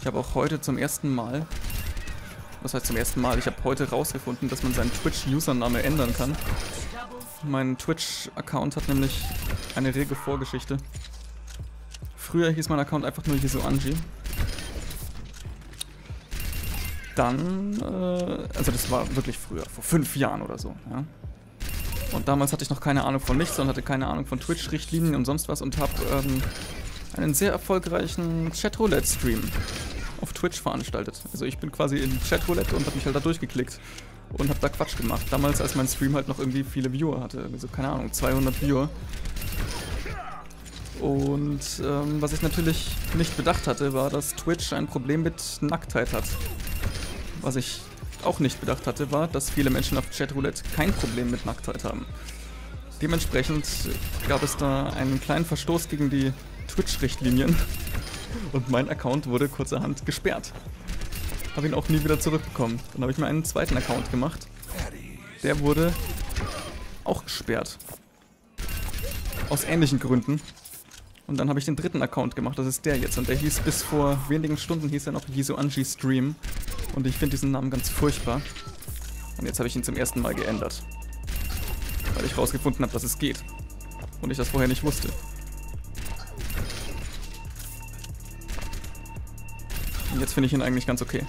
Ich habe auch heute zum ersten Mal, was heißt zum ersten Mal, ich habe heute rausgefunden, dass man seinen Twitch-Username ändern kann. Mein Twitch-Account hat nämlich eine rege Vorgeschichte. Früher hieß mein Account einfach nur Yisuanji. Dann, also das war wirklich früher, vor 5 Jahren oder so. Ja. Und damals hatte ich noch keine Ahnung von nichts und hatte keine Ahnung von Twitch-Richtlinien und sonst was und habe einen sehr erfolgreichen Chatroulette-Stream auf Twitch veranstaltet. Also ich bin quasi in Chatroulette und habe mich halt da durchgeklickt und habe da Quatsch gemacht. Damals, als mein Stream halt noch irgendwie viele Viewer hatte, also keine Ahnung, 200 Viewer. Und was ich natürlich nicht bedacht hatte, war, dass Twitch ein Problem mit Nacktheit hat. Was ich auch nicht bedacht hatte, war, dass viele Menschen auf Chatroulette kein Problem mit Nacktheit haben. Dementsprechend gab es da einen kleinen Verstoß gegen die Twitch-Richtlinien und mein Account wurde kurzerhand gesperrt. Habe ihn auch nie wieder zurückbekommen. Dann habe ich mir einen zweiten Account gemacht. Der wurde auch gesperrt. Aus ähnlichen Gründen. Und dann habe ich den dritten Account gemacht, das ist der jetzt. Und der hieß bis vor wenigen Stunden, hieß er noch Yisuanji Stream. Und ich finde diesen Namen ganz furchtbar. Und jetzt habe ich ihn zum ersten Mal geändert. Weil ich rausgefunden habe, dass es geht. Und ich das vorher nicht wusste. Und jetzt finde ich ihn eigentlich ganz okay.